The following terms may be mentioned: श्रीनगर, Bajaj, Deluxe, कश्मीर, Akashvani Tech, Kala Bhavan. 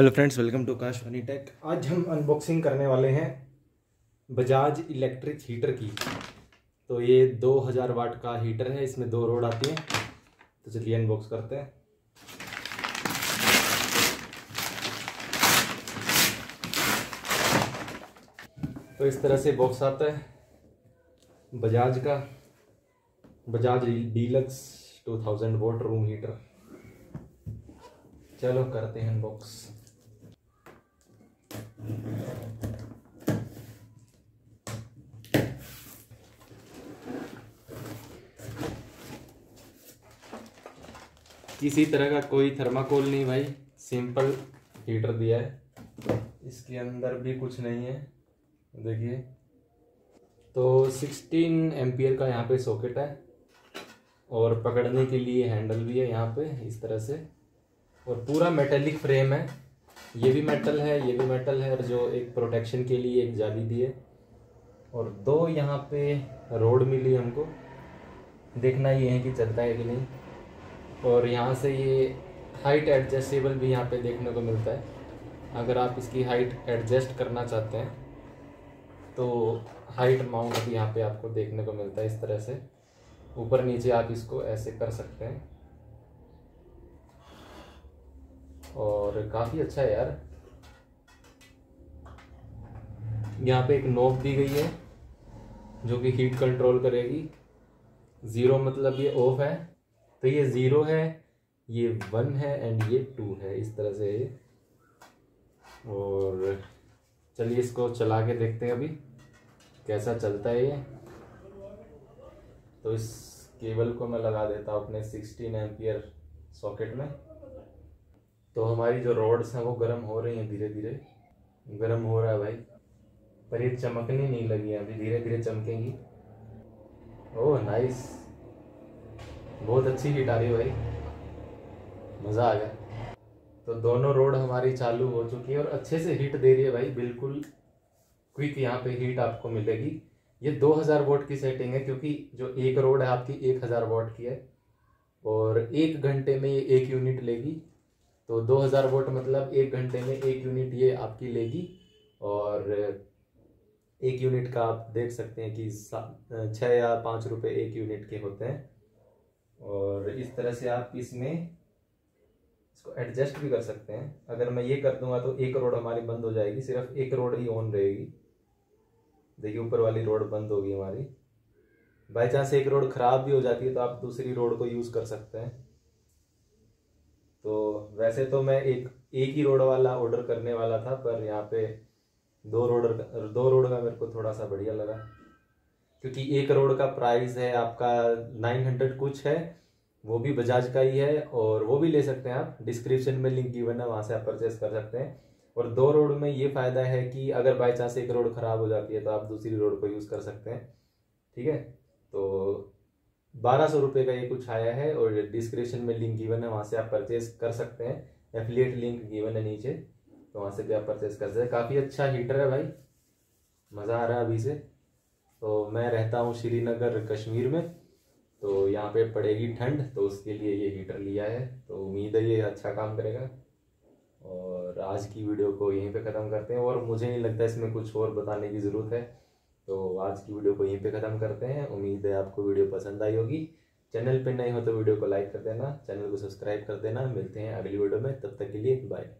Hello friends, welcome to Akashvani tech. आज हम unboxing करने वाले हैं बजाज इलेक्ट्रिक हीटर की। तो ये 2000 वाट का हीटर है, इसमें दो रोड आती हैं। तो चलिए अनबॉक्स करते हैं। तो इस तरह से बॉक्स आता है बजाज का, Bajaj deluxe 2000 watt room heater. चलो करते हैं अनबॉक्स। किसी तरह का कोई थर्माकोल नहीं भाई, सिंपल हीटर दिया है। इसके अंदर भी कुछ नहीं है, देखिए। तो 16 एम्पियर का यहाँ पे सॉकेट है और पकड़ने के लिए हैंडल भी है यहाँ पे इस तरह से। और पूरा मेटेलिक फ्रेम है, ये भी मेटल है, ये भी मेटल है। और जो एक प्रोटेक्शन के लिए एक जाली दी है और दो यहाँ पे रोड मिली हमको। देखना ये है कि चलता है कि नहीं। और यहाँ से ये हाइट एडजस्टेबल भी यहाँ पे देखने को मिलता है। अगर आप इसकी हाइट एडजस्ट करना चाहते हैं तो हाइट माउंट भी यहाँ पे आपको देखने को मिलता है इस तरह से। ऊपर नीचे आप इसको ऐसे कर सकते हैं। और काफ़ी अच्छा है यार। यहाँ पे एक नॉब दी गई है जो कि हीट कंट्रोल करेगी। ज़ीरो मतलब ये ऑफ है, तो ये ज़ीरो है, ये वन है एंड ये टू है इस तरह से। और चलिए इसको चला के देखते हैं अभी कैसा चलता है ये। तो इस केबल को मैं लगा देता हूँ अपने 16 एम्पियर सॉकेट में। तो हमारी जो रोड्स हैं वो गर्म हो रही हैं, धीरे धीरे गर्म हो रहा है भाई। पर ये चमकने नहीं लगी है अभी, धीरे धीरे चमकेंगी। ओह नाइस, बहुत अच्छी हीट आ रही है भाई, मज़ा आ गया। तो दोनों रोड हमारी चालू हो चुकी है और अच्छे से हीट दे रही है भाई, बिल्कुल क्विक यहाँ पे हीट आपको मिलेगी। ये 2000 वॉट की सेटिंग है क्योंकि जो एक रोड है आपकी 1000 वॉट की है और एक घंटे में ये एक यूनिट लेगी। तो 2000 वोल्ट मतलब एक घंटे में एक यूनिट ये आपकी लेगी। और एक यूनिट का आप देख सकते हैं कि 6 या 5 रुपये एक यूनिट के होते हैं। और इस तरह से आप इसमें इसको एडजस्ट भी कर सकते हैं। अगर मैं ये कर दूंगा तो एक रोड हमारी बंद हो जाएगी, सिर्फ एक रोड ही ऑन रहेगी। देखिए ऊपर वाली रोड बंद होगी हमारी। बाई चांस एक रोड ख़राब भी हो जाती है तो आप दूसरी रोड को यूज़ कर सकते हैं। तो वैसे तो मैं एक ही रोड वाला ऑर्डर करने वाला था, पर यहाँ पे दो रोड का मेरे को थोड़ा सा बढ़िया लगा क्योंकि एक रोड का प्राइस है आपका 900 कुछ है, वो भी बजाज का ही है। और वो भी ले सकते हैं आप, डिस्क्रिप्शन में लिंक गिवन है, वहाँ से आप परचेस कर सकते हैं। और दो रोड में ये फ़ायदा है कि अगर बाई चांस एक रोड ख़राब हो जाती है तो आप दूसरी रोड को यूज़ कर सकते हैं, ठीक है। तो 1200 रुपये का ये कुछ आया है और डिस्क्रिप्शन में लिंक गिवन है, वहाँ से आप परचेस कर सकते हैं। एफिलिएट लिंक गिवन है नीचे, तो वहाँ से भी आप परचेस कर सकते हैं। काफ़ी अच्छा हीटर है भाई, मज़ा आ रहा है अभी से। तो मैं रहता हूँ श्रीनगर कश्मीर में, तो यहाँ पे पड़ेगी ठंड, तो उसके लिए ये हीटर लिया है। तो उम्मीद है ये अच्छा काम करेगा। और आज की वीडियो को यहीं पर ख़त्म करते हैं। और मुझे नहीं लगता इसमें कुछ और बताने की ज़रूरत है, तो आज की वीडियो को यहीं पे ख़त्म करते हैं। उम्मीद है आपको वीडियो पसंद आई होगी। चैनल पे नए हो तो वीडियो को लाइक कर देना, चैनल को सब्सक्राइब कर देना। मिलते हैं अगली वीडियो में, तब तक के लिए बाय।